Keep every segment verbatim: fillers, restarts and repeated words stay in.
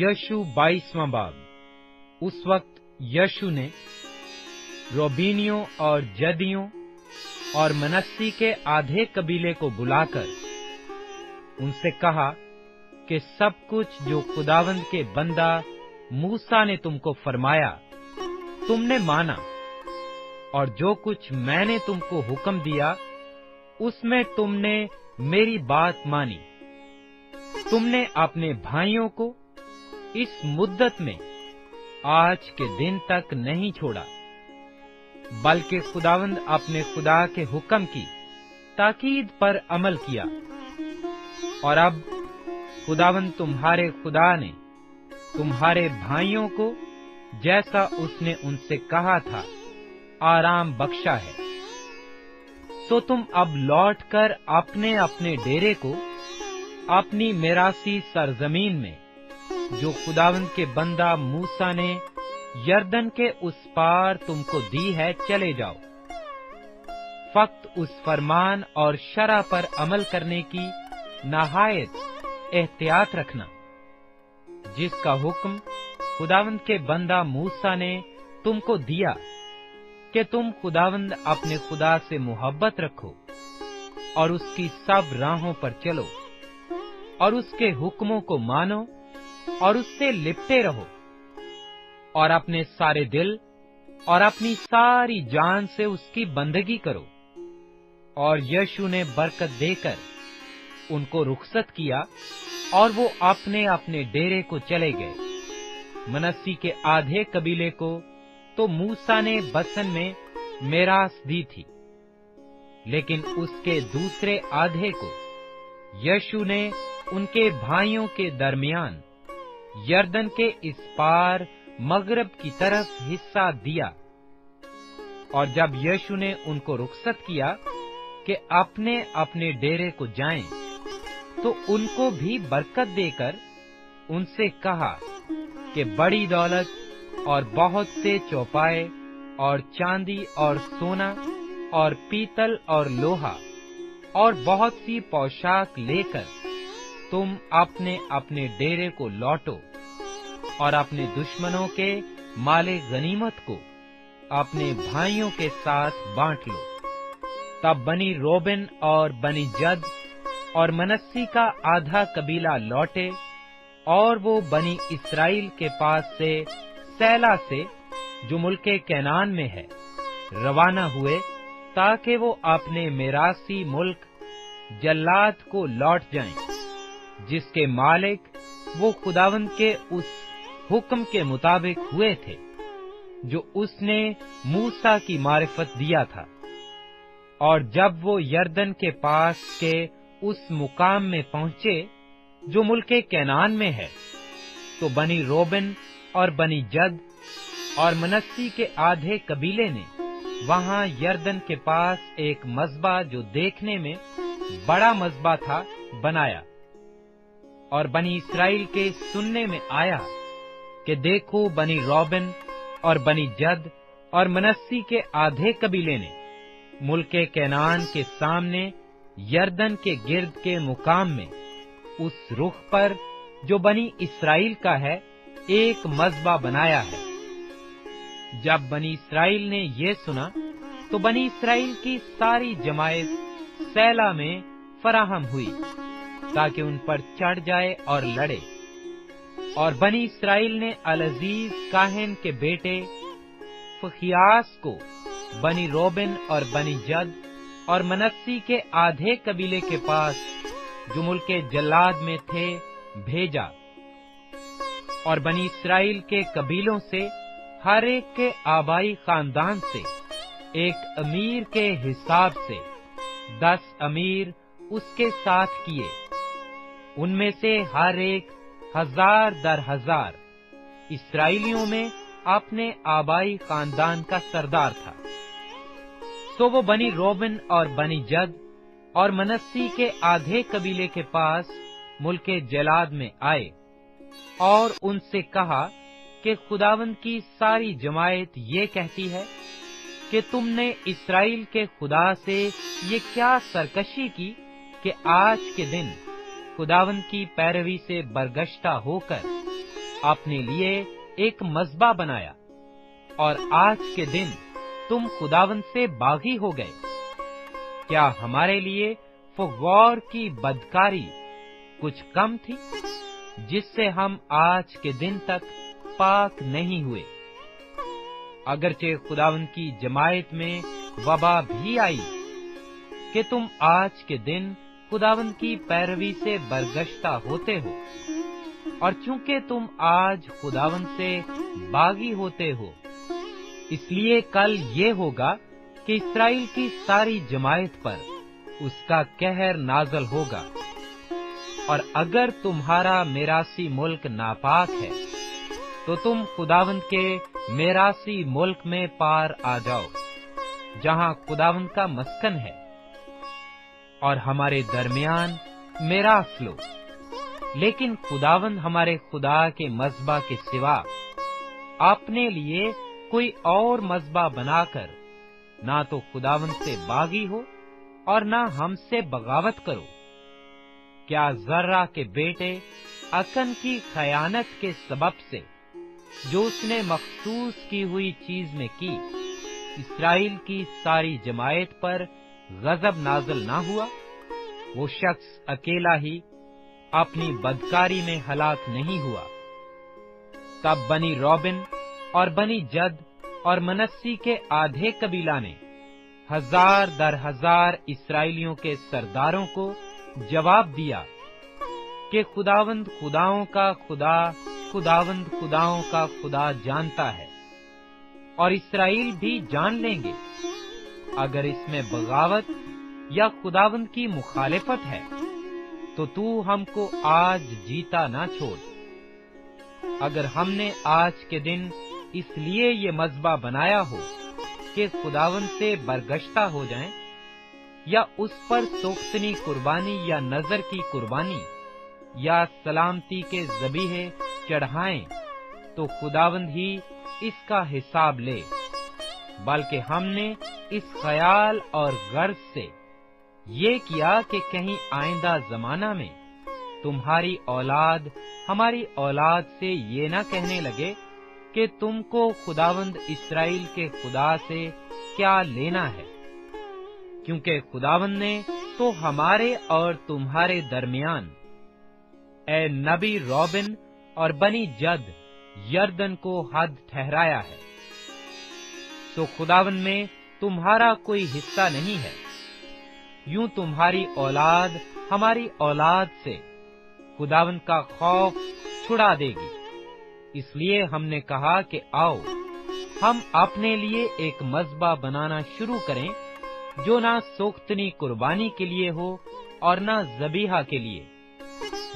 यशु बाईसवां बाब। उस वक्त यशु ने रोबीनियों और जदियों और मनस्सी के आधे कबीले को बुलाकर उनसे कहा कि सब कुछ जो खुदावंद के बंदा मूसा ने तुमको फरमाया तुमने माना, और जो कुछ मैंने तुमको हुक्म दिया उसमें तुमने मेरी बात मानी। तुमने अपने भाइयों को इस मुद्दत में आज के दिन तक नहीं छोड़ा, बल्कि खुदावंद अपने खुदा के हुक्म की ताकीद पर अमल किया। और अब खुदावंद तुम्हारे खुदा ने तुम्हारे भाइयों को, जैसा उसने उनसे कहा था, आराम बख्शा है। सो तुम अब लौटकर अपने अपने डेरे को अपनी मेरासी सरजमीन में, जो खुदावंद के बंदा मूसा ने यर्दन के उस पार तुमको दी है, चले जाओ। फक्त उस फरमान और शरा पर अमल करने की नहायत एहतियात रखना, जिसका हुक्म खुदावंद के बंदा मूसा ने तुमको दिया कि तुम खुदावंद अपने खुदा से मोहब्बत रखो और उसकी सब राहों पर चलो और उसके हुक्मों को मानो और उससे लिपटे रहो और अपने सारे दिल और अपनी सारी जान से उसकी बंदगी करो। और यीशु ने बरकत देकर उनको रुखसत किया और वो अपने अपने डेरे को चले गए। मनस्सी के आधे कबीले को तो मूसा ने बसन में मेरास दी थी, लेकिन उसके दूसरे आधे को यीशु ने उनके भाइयों के दरमियान यर्दन के इस पार मगरब की तरफ हिस्सा दिया। और जब यीशु ने उनको रुखसत किया कि अपने अपने डेरे को जाएं, तो उनको भी बरकत देकर उनसे कहा कि बड़ी दौलत और बहुत से चौपाए और चांदी और सोना और पीतल और लोहा और बहुत सी पोशाक लेकर तुम अपने अपने डेरे को लौटो और अपने दुश्मनों के माले गनीमत को अपने भाइयों के साथ बांट लो। तब बनी रोबिन और बनी जद और मनस्सी का आधा कबीला लौटे, और वो बनी इसराइल के पास से सैला से, जो मुल्के कैनान में है, रवाना हुए, ताकि वो अपने मेरासी मुल्क जल्लाद को लौट जाएं, जिसके मालिक वो खुदावंद के उस हुक्म के मुताबिक हुए थे जो उसने मूसा की मारिफत दिया था। और जब वो यर्दन के पास के उस मुकाम में पहुंचे जो मुल्के कैनान में है, तो बनी रोबिन और बनी जद और मनस्सी के आधे कबीले ने वहां यर्दन के पास एक मज़बा, जो देखने में बड़ा मज़बा था, बनाया। और बनी इसराइल के सुनने में आया कि देखो, बनी रोबिन और बनी जद और मनस्सी के आधे कबीले ने मुल्के कैनान के सामने यर्दन के गिर्द के मुकाम में उस रुख पर जो बनी इसराइल का है, एक मज़बा बनाया है। जब बनी इसराइल ने ये सुना, तो बनी इसराइल की सारी जमायत सैला में फराहम हुई, ताकि उन पर चढ़ जाए और लड़े। और बनी इसराइल ने अलजीज काहिन के बेटे फखियास को बनी रोबिन और बनी जद और मनस्सी के आधे कबीले के पास, जो मुल्के जल्लाद में थे, भेजा। और बनी इसराइल के कबीलों से हर एक के आबाई खानदान से एक अमीर के हिसाब से दस अमीर उसके साथ किए, उनमें से हर एक हजार दर हजार इसराइलियों में अपने आबाई खानदान का सरदार था। सो वो बनी रोबिन और बनी जद और मनस्सी के आधे कबीले के पास मुल्के जलाद में आए और उनसे कहा कि खुदावंद की सारी जमायत ये कहती है कि तुमने इसराइल के खुदा से ये क्या सरकशी की कि आज के दिन खुदावंद की पैरवी से बरगश्ता होकर अपने लिए एक मस्बा बनाया और आज के दिन तुम खुदावंद से बागी हो गए। क्या हमारे लिए फुगौर की बदकारी कुछ कम थी जिससे हम आज के दिन तक पाक नहीं हुए? अगरचे खुदावंद की जमायत में वबा भी आई कि तुम आज के दिन खुदावंद की पैरवी से बरगश्ता होते हो, और चूंकि तुम आज खुदावंद से बागी होते हो, इसलिए कल ये होगा कि इस्राएल की सारी जमायत पर उसका कहर नाजल होगा। और अगर तुम्हारा मेरासी मुल्क नापाक है तो तुम खुदावंद के मेरासी मुल्क में पार आ जाओ, जहां खुदावंद का मस्कन है, और हमारे दरमियान मेरास लो। लेकिन खुदावंद हमारे खुदा के मज़बा के सिवा अपने लिए कोई और मज़बा बनाकर ना तो खुदावंद से बागी हो और ना हमसे बगावत करो। क्या जर्रा के बेटे अकन की खयानत के सबब से, जो उसने मखसूस की हुई चीज में की, इस्राएल की सारी जमायत पर गजब नाजल ना हुआ? वो शख्स अकेला ही अपनी बदकारी में हलाक नहीं हुआ। तब बनी रॉबिन और बनी जद और मनस्सी के आधे कबीला ने हजार दर हजार इस्राएलियों के सरदारों को जवाब दिया कि खुदावंद खुदाओं का खुदा खुदावंद खुदाओं का खुदा जानता है, और इस्राएल भी जान लेंगे अगर इसमें बगावत या खुदावंद की मुखालिफत है। तो तू हमको आज जीता ना छोड़। अगर हमने आज के दिन इसलिए ये मज़बा बनाया हो कि खुदावंद से बरगश्ता हो जाएं, या उस पर सोख्तनी कुर्बानी या नजर की कुर्बानी या सलामती के ज़बीहे चढ़ाएं, तो खुदावंद ही इसका हिसाब ले। बल्कि हमने इस ख्याल और गर्ज से ये किया कि कहीं आइंदा जमाना में तुम्हारी औलाद हमारी औलाद से ये ना कहने लगे कि तुमको खुदावंद इस्राएल के खुदा से क्या लेना है, क्योंकि खुदावंद ने तो हमारे और तुम्हारे दरमियान ए नबी रॉबिन और बनी जद यर्दन को हद ठहराया है। सो खुदावंद में तुम्हारा कोई हिस्सा नहीं है। यूं तुम्हारी औलाद हमारी औलाद से खुदावंद का खौफ छुड़ा देगी। इसलिए हमने कहा कि आओ हम अपने लिए एक मज़बा बनाना शुरू करें, जो ना सोख्तनी कुर्बानी के लिए हो और ना ज़बीहा के लिए,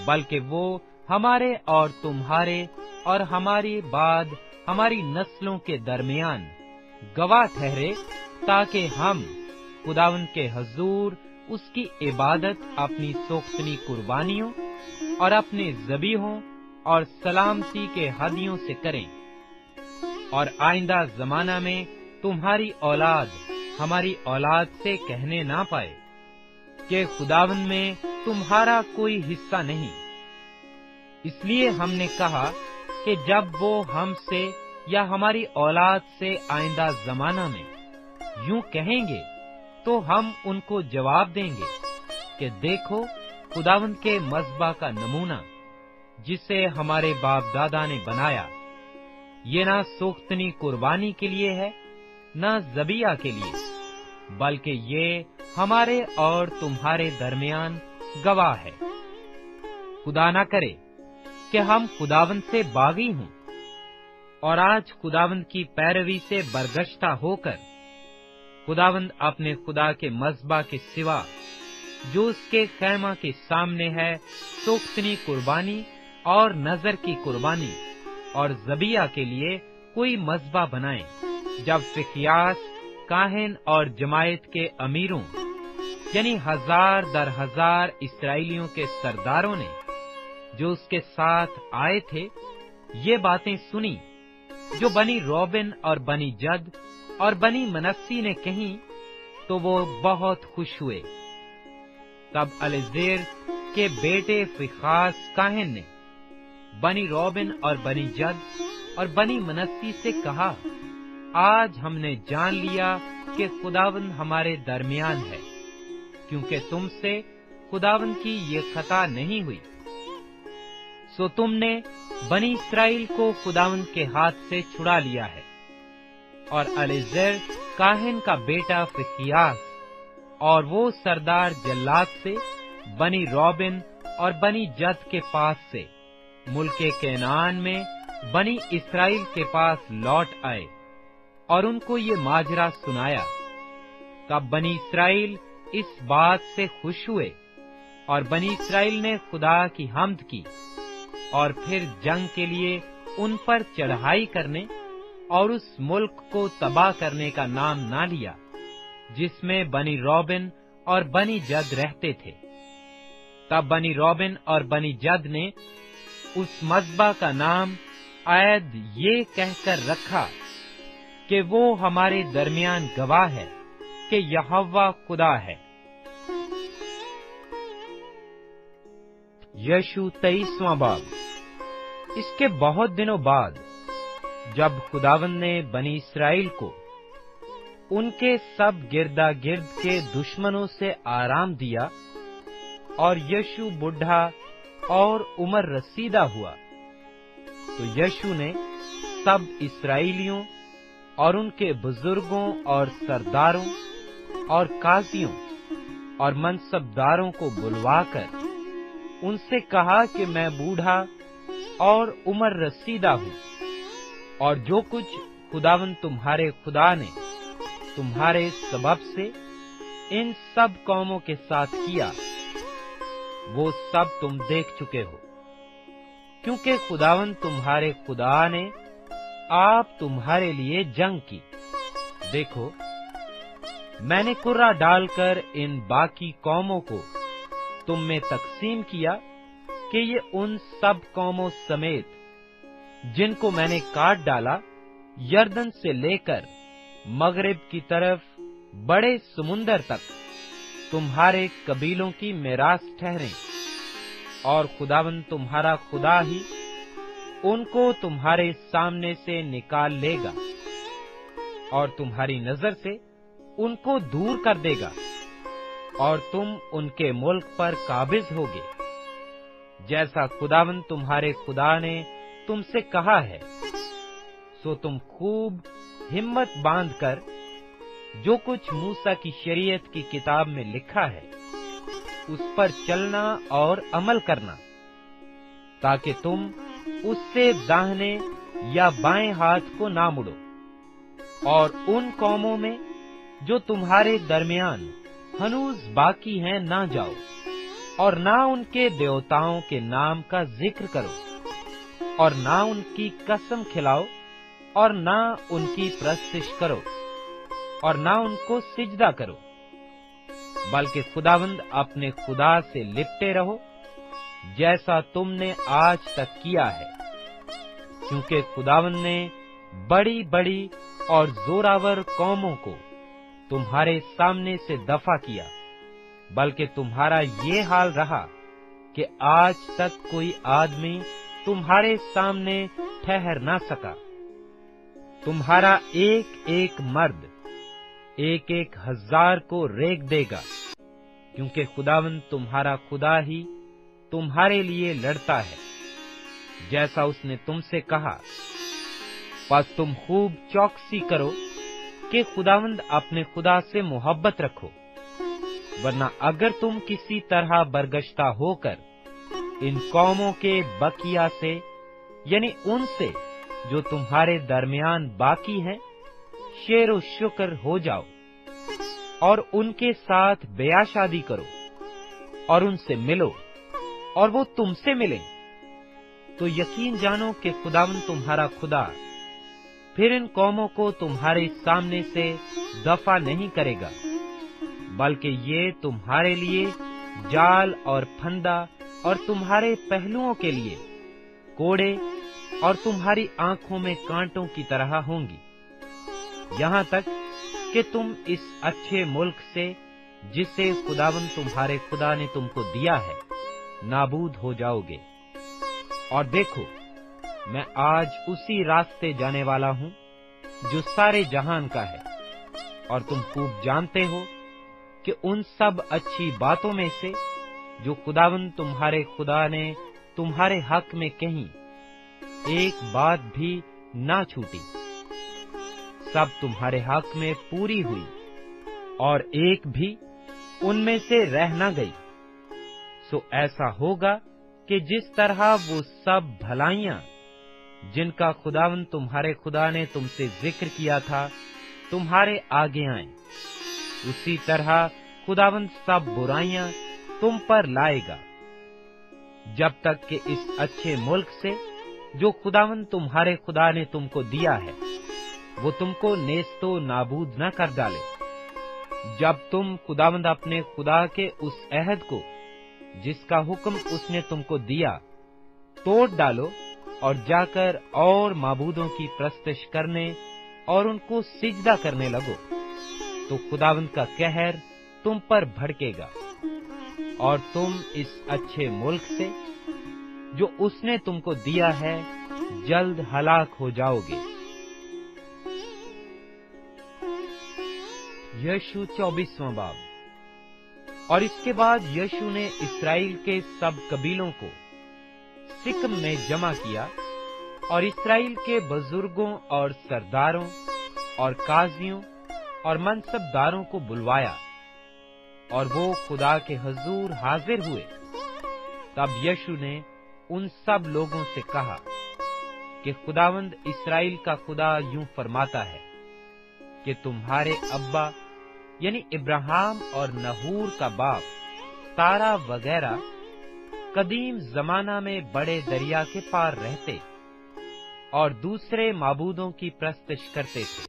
बल्कि वो हमारे और तुम्हारे और हमारी बाद हमारी नस्लों के दरमियान गवाह ठहरे, ताकि हम खुदावंद के हजूर उसकी इबादत अपनी सोख्तनी कुर्बानियों और अपने ज़बीहों और सलामती के हदियों से करें। और आइंदा जमाना में तुम्हारी औलाद हमारी औलाद से कहने ना पाए कि खुदावंद में तुम्हारा कोई हिस्सा नहीं। इसलिए हमने कहा कि जब वो हमसे या हमारी औलाद से आइंदा जमाना में यूं कहेंगे, तो हम उनको जवाब देंगे कि देखो खुदावंद के मज़बा का नमूना जिसे हमारे बाप दादा ने बनाया, ये ना सोख्तनी कुर्बानी के लिए है ना ज़बिया के लिए, बल्कि ये हमारे और तुम्हारे दरमियान गवाह है। खुदा ना करे कि हम खुदावंद से बागी हों और आज खुदावंद की पैरवी से बरगश्ता होकर खुदावंद अपने खुदा के मज़बा के सिवा, जो उसके खैमा के सामने है, सोख्तनी कुर्बानी और नजर की कुर्बानी और ज़बिया के लिए कोई मज़बा बनाए। जब फिकियास काहिन और जमायत के अमीरों यानी हजार दर हजार इस्राएलियों के सरदारों ने, जो उसके साथ आए थे, ये बातें सुनी जो बनी रॉबिन और बनी जद और बनी मनस्सी ने कहीं, तो वो बहुत खुश हुए। तब अलेजेर के बेटे फिखास काहिन ने बनी रॉबिन और बनी जद और बनी मनस्सी से कहा, आज हमने जान लिया कि खुदावंद हमारे दरमियान है, क्योंकि तुमसे खुदावंद की ये खता नहीं हुई। सो तुमने बनी इसराइल को खुदावंद के हाथ से छुड़ा लिया है। और अलेज़र काहिन का बेटा फिकियास और वो सरदार जल्लाद से बनी रॉबिन और बनी जद के पास से मुल्के कैनान में बनी इसराइल के पास लौट आए और उनको ये माजरा सुनाया। तब बनी इसराइल इस बात से खुश हुए और बनी इसराइल ने खुदा की हम्द की और फिर जंग के लिए उन पर चढ़ाई करने और उस मुल्क को तबाह करने का नाम ना लिया जिसमें बनी रॉबिन और बनी जद रहते थे। तब बनी रॉबिन और बनी जद ने उस मज़बा का नाम आयद ये कहकर रखा कि वो हमारे दरमियान गवाह है कि यहोवा खुदा है। यशु तेईसवां बाब। इसके बहुत दिनों बाद जब खुदावंद ने बनी इसराइल को उनके सब गिरदा गिर्द के दुश्मनों से आराम दिया और यशु बुढ़ा और उमर रसीदा हुआ, तो यशु ने सब इसराइलियों और उनके बुजुर्गों और सरदारों और काजियों और मनसबदारों को बुलवाकर उनसे कहा कि मैं बूढ़ा और उमर रसीदा हूँ, और जो कुछ खुदावंद तुम्हारे खुदा ने तुम्हारे सबब से इन सब कौमों के साथ किया वो सब तुम देख चुके हो, क्योंकि खुदावंद तुम्हारे खुदा ने आप तुम्हारे लिए जंग की। देखो, मैंने कुर्रा डालकर इन बाकी कौमों को तुम में तकसीम किया कि ये उन सब कौमों समेत जिनको मैंने काट डाला यर्दन से लेकर मगरिब की तरफ बड़े समुंदर तक तुम्हारे कबीलों की मेरास ठहरे, और खुदावंद तुम्हारा खुदा ही उनको तुम्हारे सामने से निकाल लेगा और तुम्हारी नजर से उनको दूर कर देगा, और तुम उनके मुल्क पर काबिज होगे जैसा खुदावंद तुम्हारे खुदा ने तुमसे कहा है। सो तुम खूब हिम्मत बांधकर जो कुछ मूसा की शरीयत की किताब में लिखा है उस पर चलना और अमल करना, ताकि तुम उससे दाहिने या बाएं हाथ को ना मुड़ो, और उन कौमों में जो तुम्हारे दरमियान हनूज बाकी हैं ना जाओ और ना उनके देवताओं के नाम का जिक्र करो और ना उनकी कसम खिलाओ और ना उनकी प्रस्तिश करो और ना उनको सिजदा करो, बल्कि खुदावंद अपने खुदा से लिपटे रहो जैसा तुमने आज तक किया है, क्योंकि खुदावंद ने बड़ी बड़ी और जोरावर कौमों को तुम्हारे सामने से दफा किया, बल्कि तुम्हारा ये हाल रहा कि आज तक कोई आदमी तुम्हारे सामने ठहर ना सका। तुम्हारा एक एक मर्द एक एक हजार को रेग देगा, क्योंकि खुदावंद तुम्हारा खुदा ही तुम्हारे लिए लड़ता है जैसा उसने तुमसे कहा। बस तुम खूब चौकसी करो कि खुदावंद अपने खुदा से मोहब्बत रखो, वरना अगर तुम किसी तरह बरगश्ता होकर इन कौमों के बकिया से यानी उनसे जो तुम्हारे दरमियान बाकी हैं शेरो शुक्र हो जाओ और उनके साथ ब्याह शादी करो और उनसे मिलो और वो तुमसे मिलें, तो यकीन जानो कि खुदावंद तुम्हारा खुदा फिर इन कौमों को तुम्हारे सामने से दफा नहीं करेगा, बल्कि ये तुम्हारे लिए जाल और फंदा और तुम्हारे पहलुओं के लिए कोड़े और तुम्हारी आंखों में कांटों की तरह होंगी, यहाँ तक कि तुम इस अच्छे मुल्क से जिसे खुदावंद तुम्हारे खुदा ने तुमको दिया है नाबूद हो जाओगे। और देखो, मैं आज उसी रास्ते जाने वाला हूँ जो सारे जहान का है, और तुम खूब जानते हो कि उन सब अच्छी बातों में से जो खुदावंद तुम्हारे खुदा ने तुम्हारे हक में कहीं, एक बात भी ना छूटी। सब तुम्हारे हक में पूरी हुई और एक भी उनमें से रह ना गई। सो ऐसा होगा कि जिस तरह वो सब भलाइयां जिनका खुदावंद तुम्हारे खुदा ने तुमसे जिक्र किया था तुम्हारे आगे आए, उसी तरह खुदावंद सब बुराइयां तुम पर लाएगा, जब तक कि इस अच्छे मुल्क से जो खुदावंद तुम्हारे खुदा ने तुमको दिया है वो तुमको नेस्तो नाबूद न कर डाले। जब तुम खुदावंद अपने खुदा के उस अहद को जिसका हुक्म उसने तुमको दिया तोड़ डालो और जाकर और माबूदों की प्रस्तश करने और उनको सिजदा करने लगो, तो खुदावंद का कहर तुम पर भड़केगा और तुम इस अच्छे मुल्क से जो उसने तुमको दिया है जल्द हलाक हो जाओगे। यीशु चौबीसवां बाब। और इसके बाद यीशु ने इस्राएल के सब कबीलों को सिकम में जमा किया और इस्राएल के बुजुर्गों और सरदारों और काजियों और मनसबदारों को बुलवाया और वो खुदा के हजूर हाजिर हुए। तब यीशु ने उन सब लोगों से कहा कि खुदावंद इस्राएल का खुदा यूं फरमाता है कि तुम्हारे अब्बा यानी इब्राहिम और नहूर का बाप तारा वगैरह कदीम जमाना में बड़े दरिया के पार रहते और दूसरे माबूदों की प्रस्तश करते थे,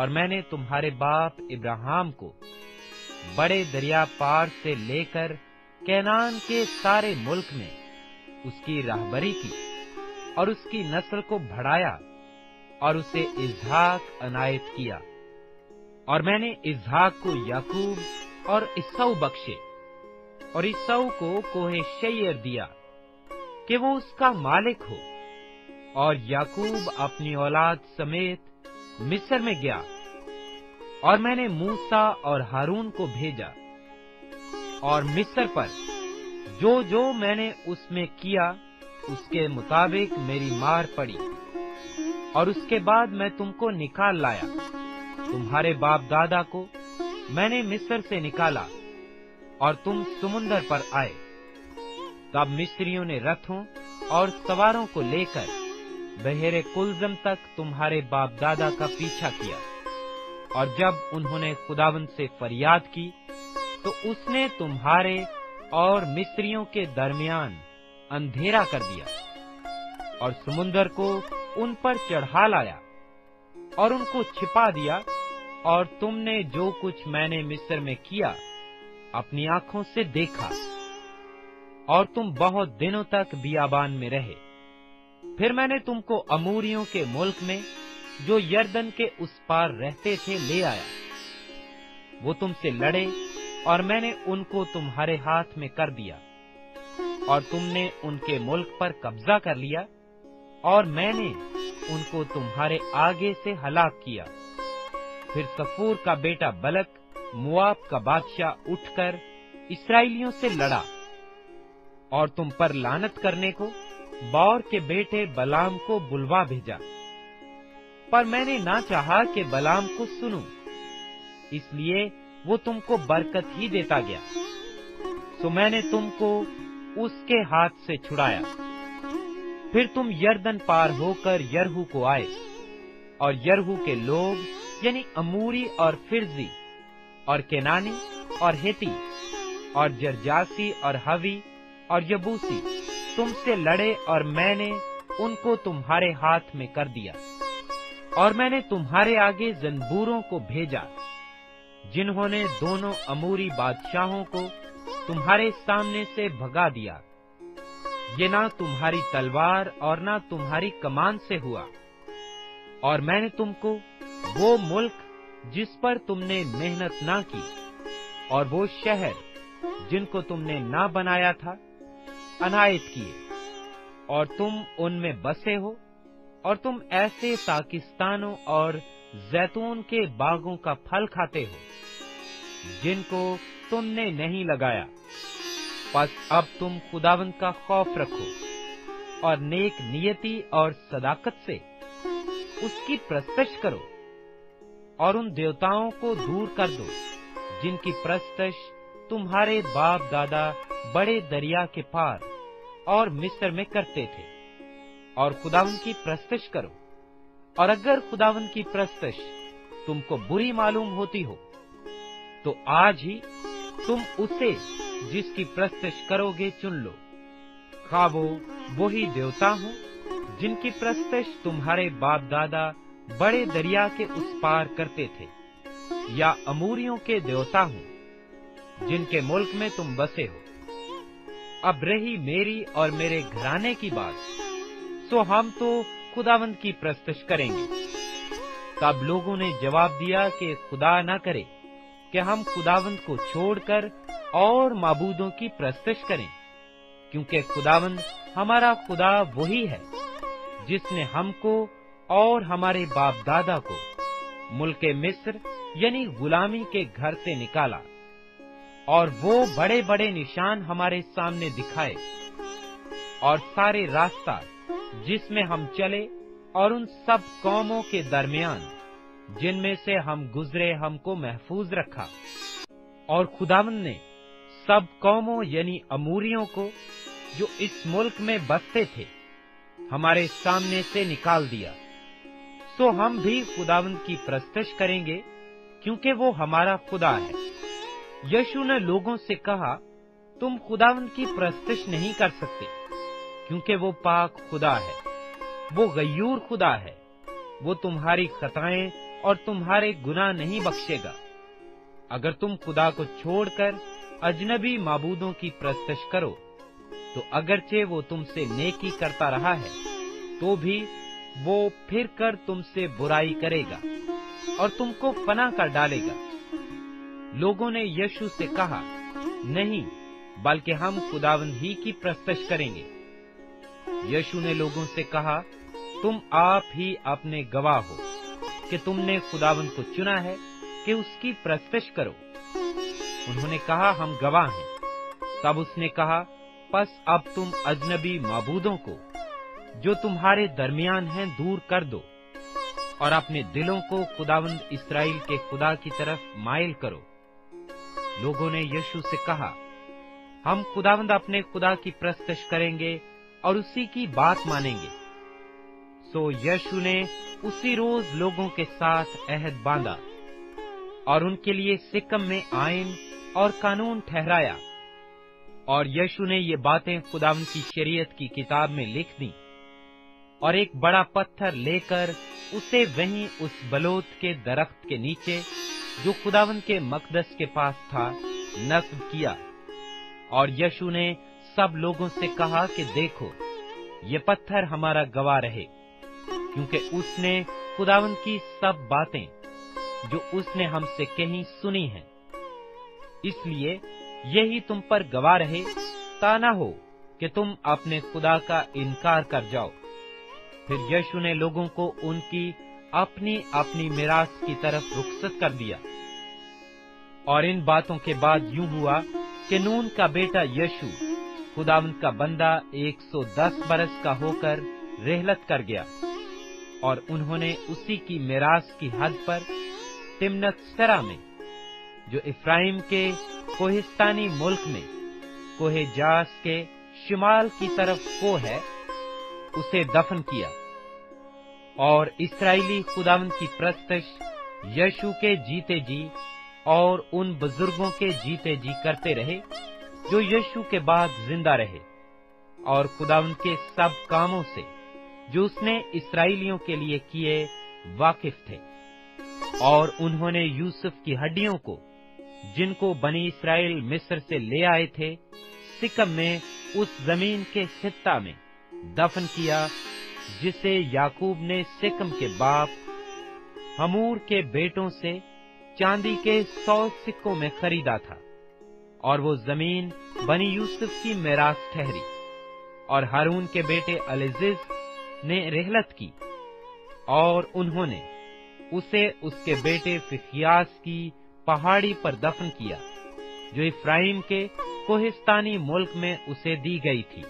और मैंने तुम्हारे बाप इब्राहिम को बड़े दरिया पार से लेकर कैनान के सारे मुल्क में उसकी राहबरी की और उसकी नस्ल को बढ़ाया और उसे इसहाक अनायत किया, और मैंने इसहाक को याकूब और इसाऊ बख्शे और इसाऊ को कोहे शेयर दिया कि वो उसका मालिक हो, और याकूब अपनी औलाद समेत मिस्र में गया, और मैंने मूसा और हारून को भेजा, और मिस्र पर जो जो मैंने उसमें किया उसके मुताबिक मेरी मार पड़ी, और उसके बाद मैं तुमको निकाल लाया। तुम्हारे बाप दादा को मैंने मिस्र से निकाला और तुम समुंदर पर आए। तब मिस्रियों ने रथों और सवारों को लेकर बहेरे कुलजम तक तुम्हारे बाप दादा का पीछा किया, और जब उन्होंने खुदावंद से फरियाद की तो उसने तुम्हारे और मिस्रियों के दरमियान अंधेरा कर दिया और समुंदर को उन पर चढ़ा लाया और उनको छिपा दिया, और तुमने जो कुछ मैंने मिस्र में किया अपनी आंखों से देखा, और तुम बहुत दिनों तक बियाबान में रहे। फिर मैंने तुमको अमूरियों के मुल्क में जो यर्दन के उस पार रहते थे ले आया, वो तुमसे लड़े और मैंने उनको तुम्हारे हाथ में कर दिया, और तुमने उनके मुल्क पर कब्जा कर लिया, और मैंने उनको तुम्हारे आगे से हलाक किया। फिर सफूर का बेटा बलक मोआब का बादशाह उठकर इस्राएलियों से लड़ा, और तुम पर लानत करने को बौर के बेटे बलाम को बुलवा भेजा, पर मैंने ना चाहा कि बलाम को सुनूं, इसलिए वो तुमको बरकत ही देता गया। सो मैंने तुमको उसके हाथ से छुड़ाया। फिर तुम यर्दन पार होकर यरहू को आए, और यरहू के लोग यानी अमूरी और फिरजी और केनानी और हेती और जरजासी और हवी और यबूसी तुमसे लड़े, और मैंने उनको तुम्हारे हाथ में कर दिया, और मैंने तुम्हारे आगे जंबूरों को भेजा जिन्होंने दोनों अमूरी बादशाहों को तुम्हारे सामने से भगा दिया। ये ना तुम्हारी तलवार और ना तुम्हारी कमान से हुआ, और मैंने तुमको वो मुल्क जिस पर तुमने मेहनत ना की और वो शहर जिनको तुमने ना बनाया था अनायत किए, और तुम उनमें बसे हो, और तुम ऐसे पाकिस्तानों और जैतून के बागों का फल खाते हो जिनको तुमने नहीं लगाया। बस अब तुम खुदावंद का खौफ रखो और नेक नियति और सदाकत से उसकी प्रस्तश करो, और उन देवताओं को दूर कर दो जिनकी प्रस्तश तुम्हारे बाप दादा बड़े दरिया के पार और मिस्र में करते थे, और खुदावंद की प्रस्तश करो। और अगर खुदावंद की प्रस्तश तुमको बुरी मालूम होती हो, तो आज ही तुम उसे जिसकी प्रस्तश करोगे चुन लो, खा वो वही देवता हो जिनकी प्रस्तश तुम्हारे बाप दादा बड़े दरिया के उस पार करते थे, या अमूरियों के देवता हो जिनके मुल्क में तुम बसे हो। अब रही मेरी और मेरे घराने की बात, सो हम तो खुदावंद की प्रस्तश करेंगे। तब लोगों ने जवाब दिया कि खुदा ना करे कि हम खुदावंद को छोड़कर और माबूदों की प्रस्तश करें, क्योंकि खुदावंद हमारा खुदा वही है जिसने हमको और हमारे बाप दादा को मुल्क मिस्र यानी गुलामी के घर से निकाला, और वो बड़े बड़े निशान हमारे सामने दिखाए, और सारे रास्ता जिसमें हम चले और उन सब कौमों के दरमियान जिनमें से हम गुजरे हमको महफूज रखा। और खुदावंद ने सब कौमों यानी अमूरियों को जो इस मुल्क में बसते थे हमारे सामने से निकाल दिया। सो हम भी खुदावंद की प्रस्तश करेंगे क्योंकि वो हमारा खुदा है। यीशु ने लोगों से कहा, तुम खुदावंद की प्रस्तश नहीं कर सकते क्योंकि वो पाक खुदा है, वो गयूर खुदा है, वो तुम्हारी खताएं और तुम्हारे गुनाह नहीं बख्शेगा। अगर तुम खुदा को छोड़कर अजनबी माबूदों की प्रस्तश करो, तो अगरचे वो तुमसे नेकी करता रहा है, तो भी वो फिर कर तुमसे बुराई करेगा और तुमको फना कर डालेगा। लोगों ने यीशु से कहा, नहीं, बल्कि हम खुदावंद ही की प्रस्तश करेंगे। यीशु ने लोगों से कहा, तुम आप ही अपने गवाह हो कि तुमने खुदावंद को चुना है कि उसकी प्रस्तश करो। उन्होंने कहा, हम गवाह हैं। तब उसने कहा, बस अब तुम अजनबी माबूदों को जो तुम्हारे दरमियान हैं दूर कर दो, और अपने दिलों को खुदावंद इस्राएल के खुदा की तरफ माइल करो। लोगों ने यीशु से कहा, हम खुदावंद अपने खुदा की प्रस्तश करेंगे और उसी की बात मानेंगे। सो यीशु ने उसी रोज लोगों के साथ अहद बांधा और उनके लिए सिक्किम में आईन और कानून ठहराया, और यीशु ने ये बातें खुदावंद की शरीयत की किताब में लिख दी, और एक बड़ा पत्थर लेकर उसे वहीं उस बलोत के दरख्त के नीचे जो खुदावंद के मकदस के पास था नस्ब किया। और यीशु ने सब लोगों से कहा कि देखो, ये पत्थर हमारा गवाह रहे, क्योंकि उसने खुदावंद की सब बातें जो उसने हमसे कहीं सुनी हैं। इसलिए यही तुम पर गवाह रहे, ताना हो कि तुम अपने खुदा का इनकार कर जाओ। फिर यीशु ने लोगों को उनकी अपनी अपनी मिरास की तरफ रुखसत कर दिया। और इन बातों के बाद यूं हुआ कि नून का बेटा यीशु खुदावंद का बंदा एक सौ दस बरस का होकर रेहलत कर गया, और उन्होंने उसी की मिरास की हद पर तिम्नत्सरा में जो इफ्राइम के कोहिस्तानी मुल्क में कोहे जास के शिमाल की तरफ को है उसे दफन किया। और इस्राएली खुदावंद की प्रस्तश यीशु के जीते जी और उन बुजुर्गों के जीते जी करते रहे जो यीशु के बाद जिंदा रहे, और खुदावंद के सब कामों से जो उसने इस्राएलियों के लिए किए वाकिफ थे। और उन्होंने यूसुफ की हड्डियों को जिनको बनी इस्राएल मिस्र से ले आए थे सिकम में उस जमीन के हिस्सा में दफन किया जिसे याकूब ने सिकम के बाप हमूर के बेटों से चांदी के सौ सिक्कों में खरीदा था, और वो जमीन बनी यूसुफ की मिरास ठहरी। और हारून के बेटे अलेजिज ने रहलत की और उन्होंने उसे उसके बेटे फिकियास की पहाड़ी पर दफन किया जो इफ्राइम के कोहिस्तानी मुल्क में उसे दी गई थी।